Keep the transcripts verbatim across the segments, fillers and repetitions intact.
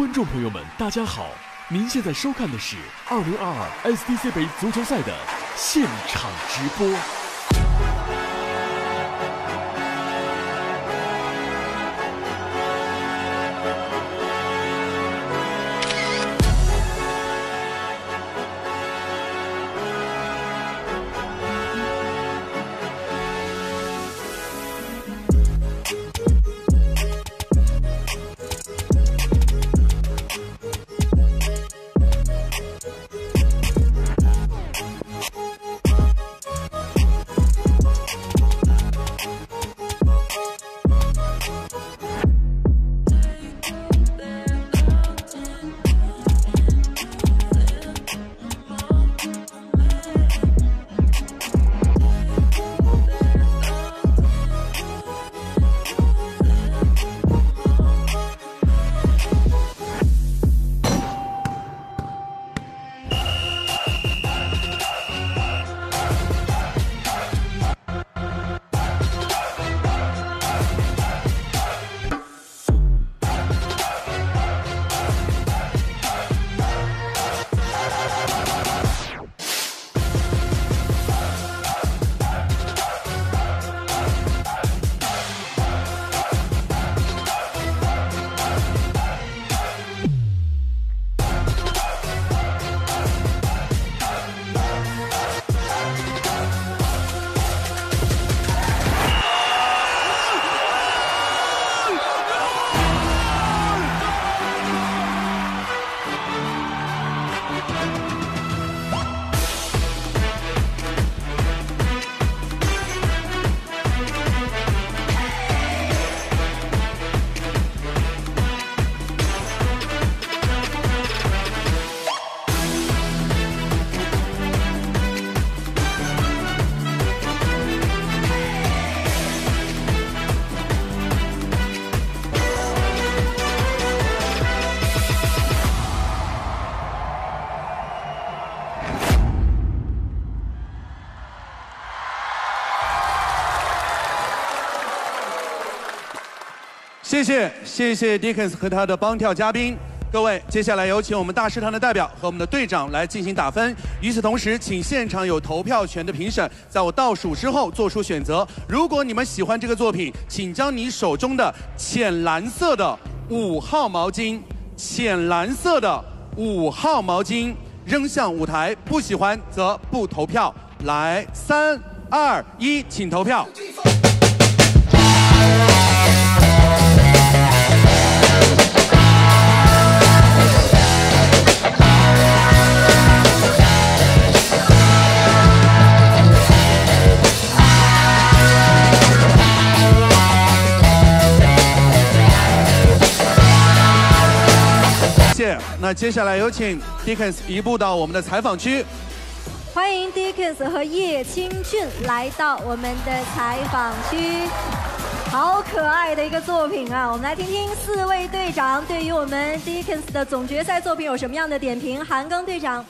观众朋友们，大家好，您现在收看的是二零二二 S D C 杯足球赛的现场直播。 谢谢谢谢 Dickens 和他的帮跳嘉宾，各位，接下来有请我们大食堂的代表和我们的队长来进行打分。与此同时，请现场有投票权的评审在我倒数之后做出选择。如果你们喜欢这个作品，请将你手中的浅蓝色的五号毛巾，浅蓝色的五号毛巾扔向舞台。不喜欢则不投票。来，三二一，请投票。 那接下来有请 Dickens 移步到我们的采访区。欢迎 Dickens 和叶青俊来到我们的采访区。好可爱的一个作品啊！我们来听听四位队长对于我们 Dickens 的总决赛作品有什么样的点评。韩庚队长。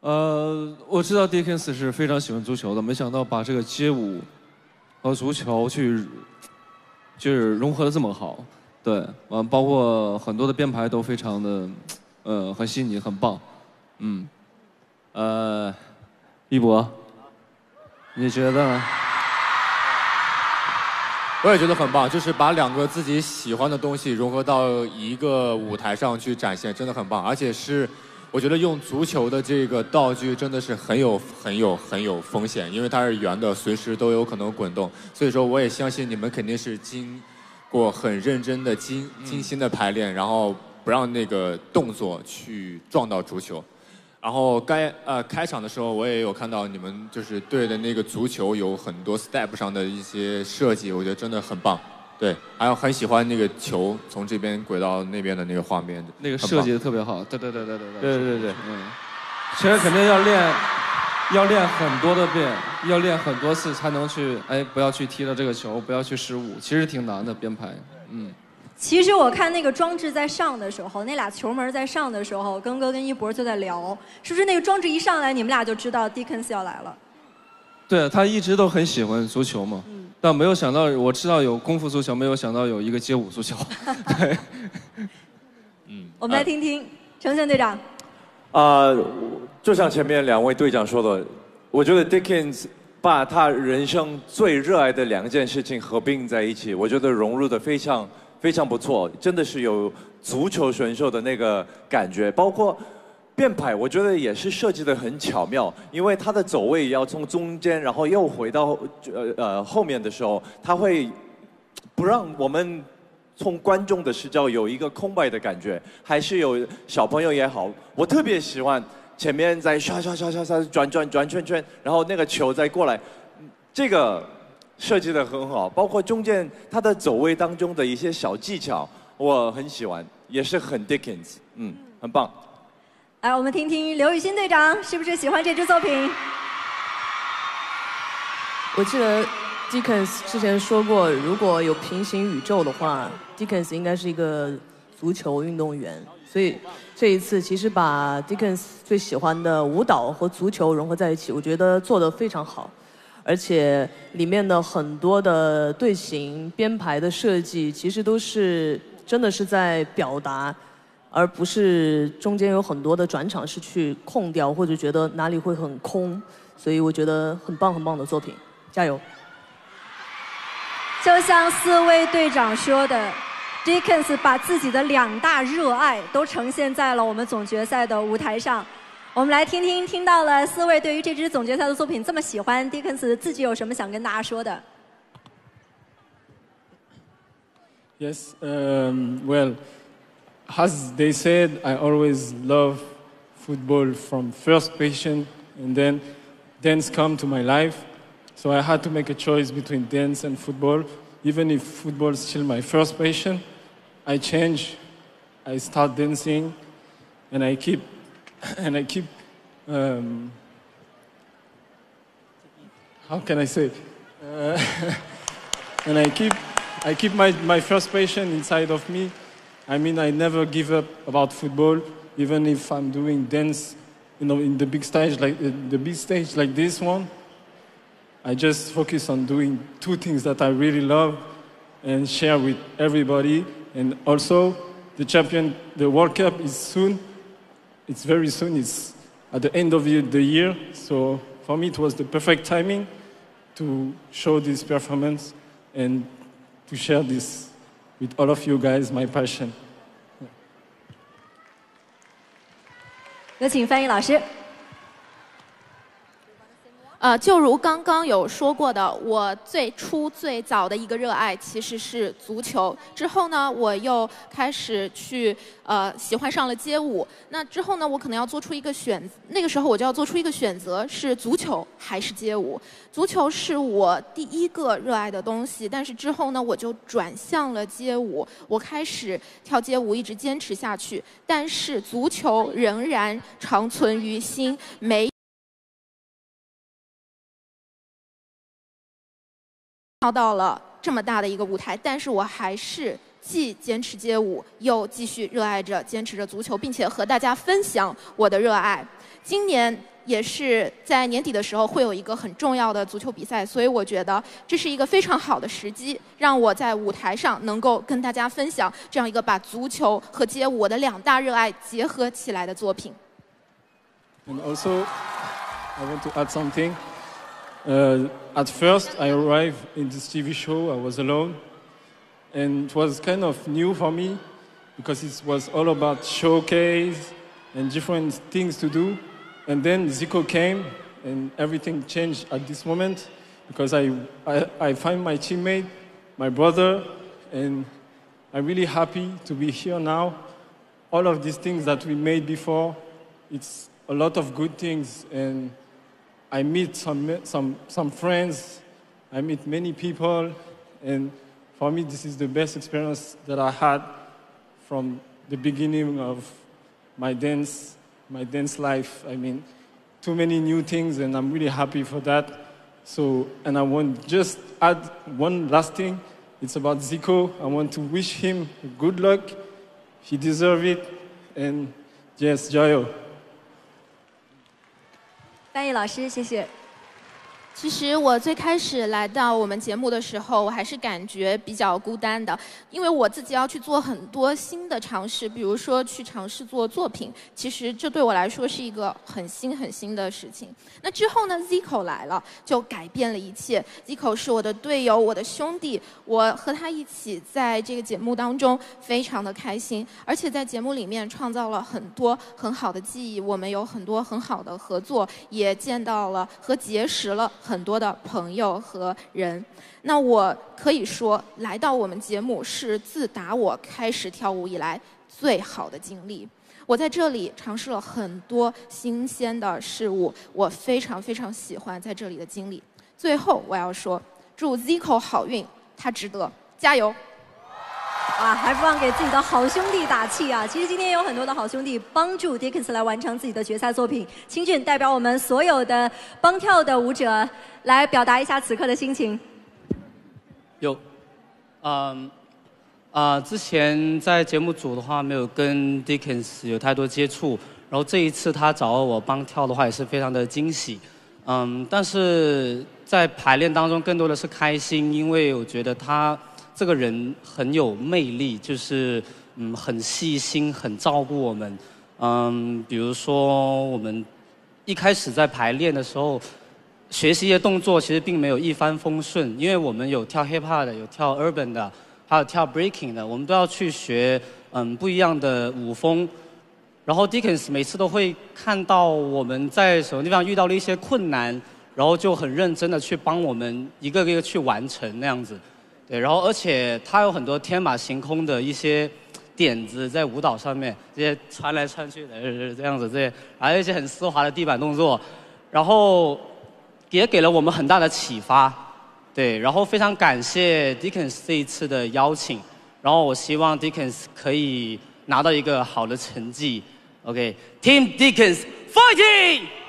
呃，我知道 Dickens 是非常喜欢足球的，没想到把这个街舞和足球去就是融合的这么好。 对，嗯，包括很多的编排都非常的，呃，很细腻，很棒，嗯，呃，一博，你觉得呢？我也觉得很棒，就是把两个自己喜欢的东西融合到一个舞台上去展现，真的很棒，而且是我觉得用足球的这个道具真的是很有、很有、很有风险，因为它是圆的，随时都有可能滚动，所以说我也相信你们肯定是经。 过很认真的精精心的排练，然后不让那个动作去撞到足球。然后该呃开场的时候，我也有看到你们就是对的那个足球有很多 step 上的一些设计，我觉得真的很棒。对，还有很喜欢那个球从这边轨到那边的那个画面，那个设计的特别好。对对对对对对对对对，嗯，其实肯定要练，要练很多的遍。 要练很多次才能去，哎，不要去踢到这个球，不要去失误，其实挺难的编排。嗯，其实我看那个装置在上的时候，那俩球门在上的时候，庚哥跟一博就在聊，是不是那个装置一上来，你们俩就知道 Dickens 要来了？对他一直都很喜欢足球嘛，嗯、但没有想到我知道有功夫足球，没有想到有一个街舞足球。对，嗯，我们来听听程琛队长。啊、呃，就像前面两位队长说的，我觉得 Dickens 把他人生最热爱的两件事情合并在一起，我觉得融入的非常非常不错，真的是有足球选手的那个感觉，包括。 变拍我觉得也是设计得很巧妙，因为他的走位要从中间，然后又回到呃呃后面的时候，他会不让我们从观众的视角有一个空白的感觉，还是有小朋友也好，我特别喜欢前面在刷刷刷刷刷转转转圈圈，然后那个球再过来，这个设计得很好，包括中间他的走位当中的一些小技巧，我很喜欢，也是很 Dickens， 嗯，很棒。 来，我们听听刘雨昕队长是不是喜欢这支作品？我记得 Dickens 之前说过，如果有平行宇宙的话 ，Dickens 应该是一个足球运动员。所以这一次其实把 Dickens 最喜欢的舞蹈和足球融合在一起，我觉得做得非常好。而且里面的很多的队形、编排的设计，其实都是真的是在表达。 而不是中间有很多的转场是去空掉，或者觉得哪里会很空，所以我觉得很棒很棒的作品，加油！就像四位队长说的 ，Dickens 把自己的两大热爱都呈现在了我们总决赛的舞台上。我们来听听，听到了四位对于这支总决赛的作品这么喜欢 ，Dickens 自己有什么想跟大家说的 ？Yes, um, well. As they said, I always love football from first passion, and then dance come to my life. So I had to make a choice between dance and football. Even if football is still my first passion, I change. I start dancing, and I keep, and I keep. Um, how can I say? Uh, and I keep, I keep my my first passion inside of me. I mean, I never give up about football, even if I'm doing dance, you know, in the big stage like the big stage like this one. I just focus on doing two things that I really love and share with everybody. And also, the champion, the World Cup is soon. It's very soon. It's at the end of the year. So for me, it was the perfect timing to show this performance and to share this. With all of you guys, my passion. 有请翻译老师。呃，就如刚刚有说过的，我最初最早的一个热爱其实是足球。之后呢，我又开始去呃喜欢上了街舞。那之后呢，我可能要做出一个选，那个时候我就要做出一个选择，是足球还是街舞？ 足球是我第一个热爱的东西，但是之后呢，我就转向了街舞。我开始跳街舞，一直坚持下去。但是足球仍然长存于心，没跳到了这么大的一个舞台，但是我还是既坚持街舞，又继续热爱着、坚持着足球，并且和大家分享我的热爱。今年。 也是在年底的时候会有一个很重要的足球比赛，所以我觉得这是一个非常好的时机，让我在舞台上能够跟大家分享这样一个把足球和街舞我的两大热爱结合起来的作品。And also, I want to add something. Uh, at first, I arrived in this T V show. I was alone, and it was kind of new for me because it was all about showcase and different things to do. And then Zico came, and everything changed at this moment because I, I, I find my teammate, my brother, and I'm really happy to be here now. All of these things that we made before, it's a lot of good things, and I meet some, some, some friends, I meet many people, and for me this is the best experience that I had from the beginning of my dance. My dance life, I mean, too many new things, and I'm really happy for that. So, and I want just add one last thing. It's about Zico. I want to wish him good luck. He deserves it. And yes, Joyo. 翻译老师，谢谢。其实我最开始来到我们节目的时候，我还是感觉比较孤单的，因为我自己要去做很多新的尝试，比如说去尝试做作品，其实这对我来说是一个很新很新的事情。那之后呢 ，Zico 来了，就改变了一切。Zico 是我的队友，我的兄弟，我和他一起在这个节目当中非常的开心，而且在节目里面创造了很多很好的记忆，我们有很多很好的合作，也见到了和结识了很多的朋友和人。那我可以说，来到我们节目是自打我开始跳舞以来最好的经历。我在这里尝试了很多新鲜的事物，我非常非常喜欢在这里的经历。最后我要说，祝 Zico 好运，他值得，加油！啊，还不忘给自己的好兄弟打气啊！其实今天有很多的好兄弟帮助 Dickens 来完成自己的决赛作品。清俊代表我们所有的帮跳的舞者来表达一下此刻的心情。有，嗯、呃，啊、呃，之前在节目组的话没有跟 Dickens 有太多接触，然后这一次他找我帮跳的话也是非常的惊喜。嗯，但是在排练当中更多的是开心，因为我觉得他这个人很有魅力，就是嗯很细心，很照顾我们。嗯，比如说我们一开始在排练的时候，学习的动作其实并没有一帆风顺，因为我们有跳 hip hop 的，有跳 urban 的，还有跳 breaking 的，我们都要去学嗯不一样的舞风。然后 Dickens 每次都会看到我们在什么地方遇到了一些困难，然后就很认真的去帮我们一个个去完成那样子。对，然后而且他有很多天马行空的一些点子在舞蹈上面，这些穿来穿去的这样子，这些还有一些很丝滑的地板动作，然后也给了我们很大的启发。对，然后非常感谢 Dickens 这一次的邀请，然后我希望 Dickens 可以拿到一个好的成绩。OK，Team Dickens fighting！